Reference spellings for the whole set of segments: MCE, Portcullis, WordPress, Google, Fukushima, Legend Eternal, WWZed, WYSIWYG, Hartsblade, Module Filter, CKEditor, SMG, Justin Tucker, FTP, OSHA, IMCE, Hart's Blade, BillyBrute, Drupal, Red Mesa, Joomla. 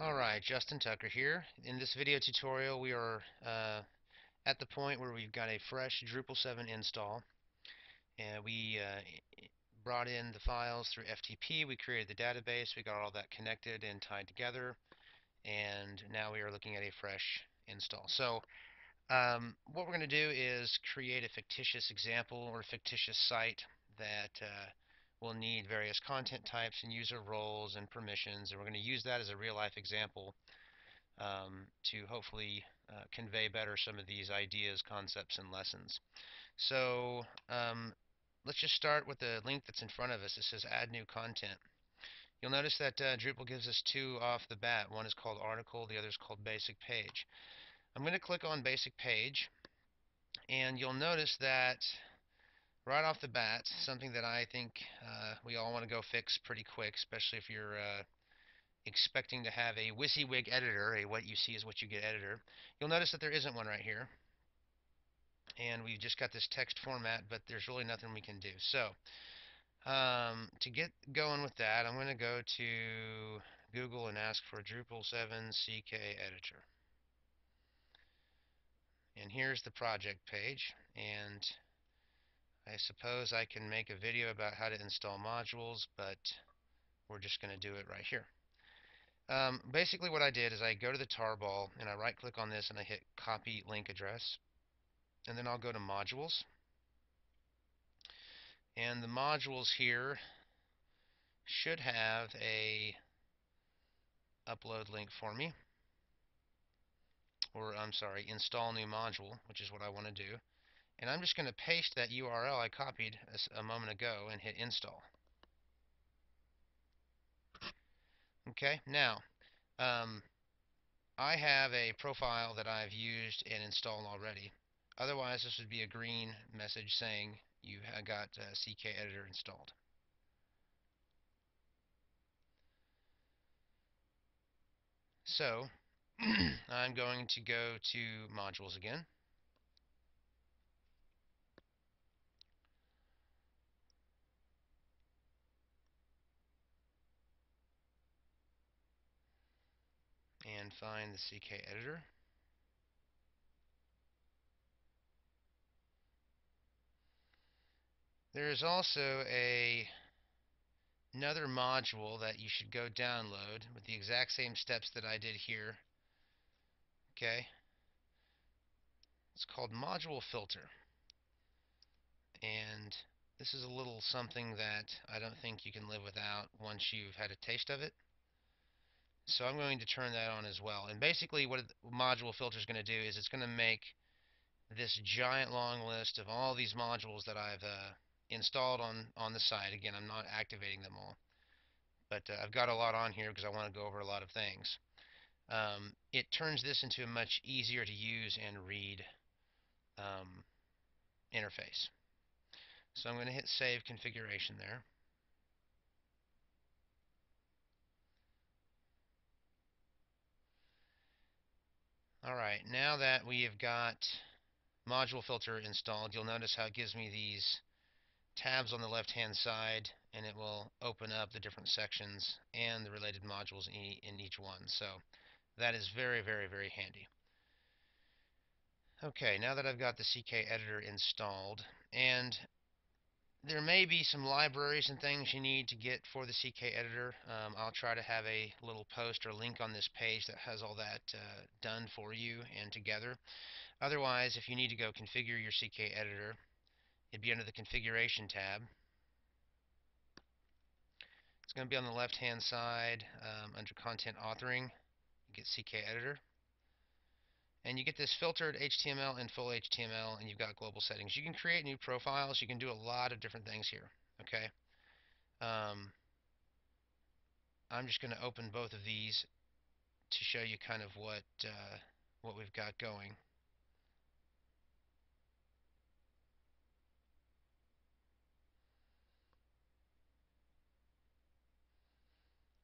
Alright, Justin Tucker here. In this video tutorial we are at the point where we've got a fresh Drupal 7 install, and we brought in the files through FTP, we created the database, we got all that connected and tied together, and now we are looking at a fresh install. So what we're going to do is create a fictitious example or a fictitious site that we'll need various content types and user roles and permissions, and we're going to use that as a real-life example to hopefully convey better some of these ideas, concepts, and lessons. So let's just start with the link that's in front of us. It says Add New Content. You'll notice that Drupal gives us two off the bat. One is called Article, the other is called Basic Page. I'm going to click on Basic Page, and you'll notice that right off the bat, something that I think we all want to go fix pretty quick, especially if you're expecting to have a WYSIWYG editor, a what you see is what you get editor. You'll notice that there isn't one right here, and we've just got this text format, but there's really nothing we can do. So to get going with that, I'm going to go to Google and ask for Drupal 7 CKEditor. And here's the project page, and I suppose I can make a video about how to install modules, but we're just going to do it right here. Basically what I did is I go to the tarball and I right click on this and I hit copy link address, and then I'll go to modules, and the modules here should have a upload link for me, or I'm sorry, install new module, which is what I want to do. And I'm just going to paste that URL I copied a moment ago and hit install. Okay, now I have a profile that I've used and installed already. Otherwise, this would be a green message saying you got CKEditor installed. So I'm going to go to modules again. And find the CKEditor. There is also another module that you should go download with the exact same steps that I did here. Okay, it's called Module Filter, and this is a little something that I don't think you can live without once you've had a taste of it. So I'm going to turn that on as well. And basically what module filter is going to do is it's going to make this giant long list of all these modules that I've installed on the site. Again, I'm not activating them all, but I've got a lot on here because I want to go over a lot of things. It turns this into a much easier to use and read interface. So I'm going to hit Save Configuration there. Alright, now that we have got module filter installed, you'll notice how it gives me these tabs on the left hand side, and it will open up the different sections and the related modules in each one. So that is very, very, very handy. Okay, now that I've got the CKEditor installed, and there may be some libraries and things you need to get for the CKEditor. I'll try to have a little post or link on this page that has all that done for you and together. Otherwise, if you need to go configure your CKEditor, it'd be under the Configuration tab. It's going to be on the left-hand side under Content Authoring. You get CKEditor. And you get this filtered HTML and full HTML, and you've got global settings. You can create new profiles. You can do a lot of different things here. Okay. I'm just going to open both of these to show you kind of what we've got going.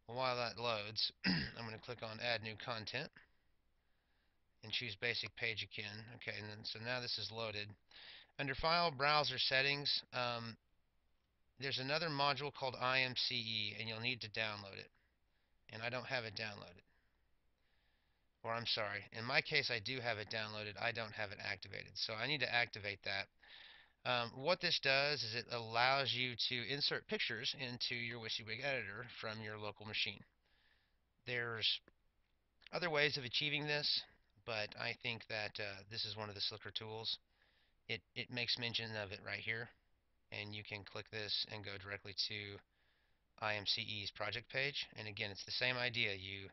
While that loads, I'm going to click on Add New Content and choose Basic Page again. Okay, and then so now this is loaded. Under File, Browser, Settings, there's another module called IMCE, and you'll need to download it. And I don't have it downloaded. or I'm sorry, in my case I do have it downloaded, I don't have it activated. So I need to activate that. What this does is it allows you to insert pictures into your WYSIWYG editor from your local machine. There's other ways of achieving this, but I think that this is one of the slicker tools. It makes mention of it right here, and you can click this and go directly to IMCE's project page. And again, it's the same idea. You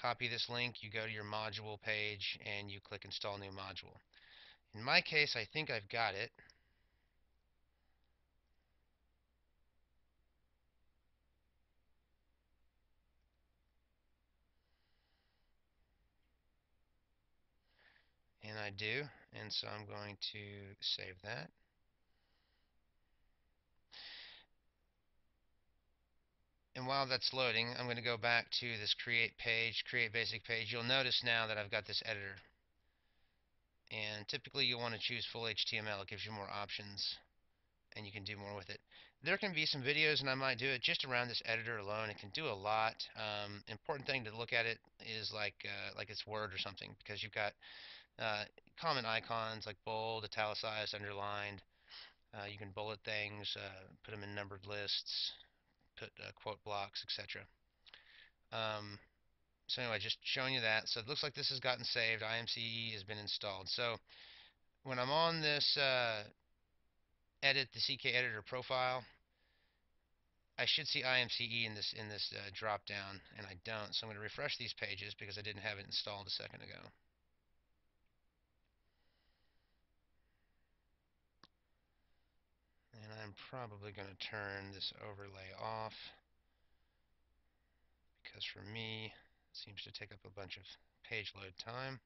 copy this link, you go to your module page, and you click Install New Module. In my case, I think I've got it. And I do, and so I'm going to save that. And while that's loading, I'm going to go back to this create page, create basic page. You'll notice now that I've got this editor. And typically you'll want to choose full HTML. It gives you more options, and you can do more with it. There can be some videos, and I might do it just around this editor alone. It can do a lot. Important thing to look at it is like it's Word or something, because you've got common icons like bold, italicized, underlined. You can bullet things, put them in numbered lists, put quote blocks, etc. So anyway, just showing you that. So it looks like this has gotten saved. IMCE has been installed. So when I'm on this edit the CKEditor profile, I should see IMCE in this drop down, and I don't. So I'm going to refresh these pages because I didn't have it installed a second ago. And I'm probably going to turn this overlay off because for me it seems to take up a bunch of page load time.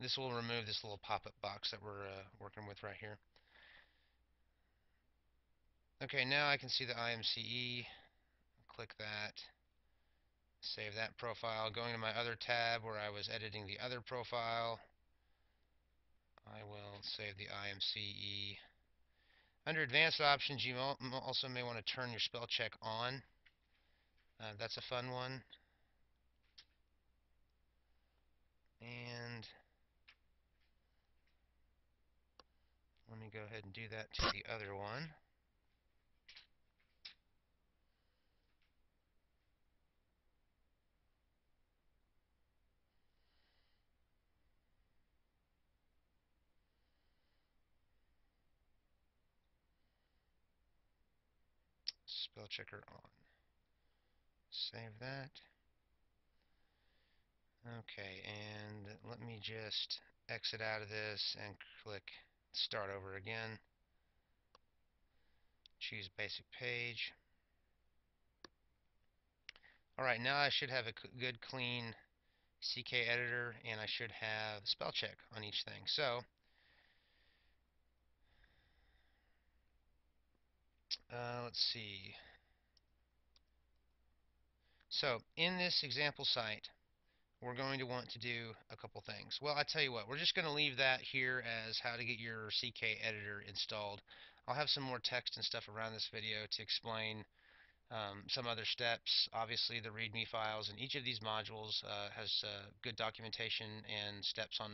This will remove this little pop-up box that we're working with right here. Okay, now I can see the IMCE. Click that. Save that profile. Going to my other tab where I was editing the other profile, I will save the IMCE. Under Advanced Options, you also may want to turn your spell check on. That's a fun one. And let me go ahead and do that to the other one. Spell checker on. Save that. Okay, and let me just exit out of this and click start over again. Choose basic page. Alright, now I should have a good clean CKEditor, and I should have spell check on each thing. So let's see. So in this example site, we're going to want to do a couple things. Well, I tell you what, we're just going to leave that here as how to get your CKEditor installed. I'll have some more text and stuff around this video to explain some other steps. Obviously, the README files in each of these modules has good documentation and steps on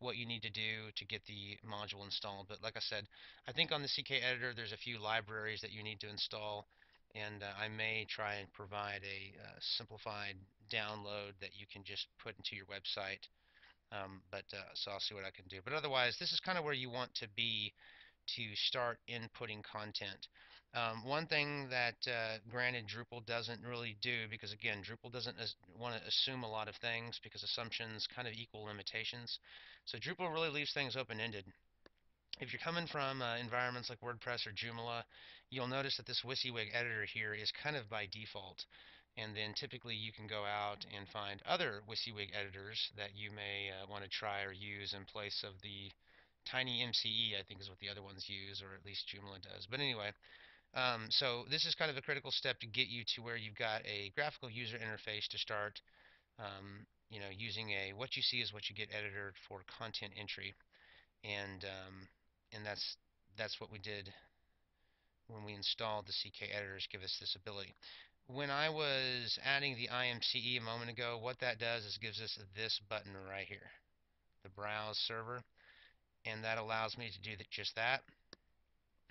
what you need to do to get the module installed. But like I said, I think on the CKEditor there's a few libraries that you need to install, and I may try and provide a simplified download that you can just put into your website. So I'll see what I can do. But otherwise, this is kind of where you want to be to start inputting content. One thing that, granted, Drupal doesn't really do, because again, Drupal doesn't want to assume a lot of things, because assumptions kind of equal limitations. So Drupal really leaves things open-ended. If you're coming from environments like WordPress or Joomla, you'll notice that this WYSIWYG editor here is kind of by default. And then typically you can go out and find other WYSIWYG editors that you may want to try or use in place of the Tiny MCE, I think, is what the other ones use, or at least Joomla does. But anyway, so this is kind of a critical step to get you to where you've got a graphical user interface to start, you know, using a what you see is what you get editor for content entry, and that's what we did when we installed the CK editors give us this ability. When I was adding the IMCE a moment ago, what that does is gives us this button right here, the Browse Server, and that allows me to do just that.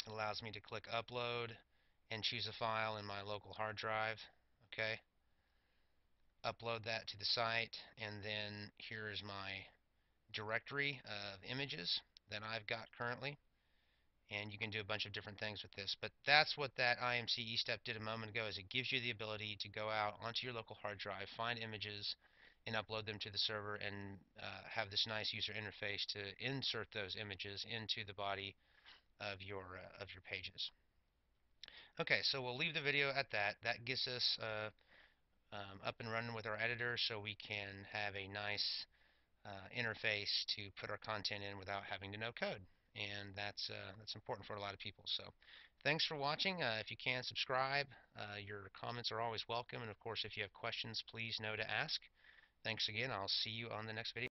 It allows me to click Upload and choose a file in my local hard drive. Okay, upload that to the site, and then here is my directory of images that I've got currently. And you can do a bunch of different things with this. But that's what that IMCE step did a moment ago, is it gives you the ability to go out onto your local hard drive, find images, and upload them to the server, and have this nice user interface to insert those images into the body of your pages. Okay, so we'll leave the video at that. That gets us up and running with our editor, so we can have a nice interface to put our content in without having to know code. And that's important for a lot of people. So thanks for watching. If you can, subscribe. Your comments are always welcome. And, of course, if you have questions, please know to ask. Thanks again. I'll see you on the next video.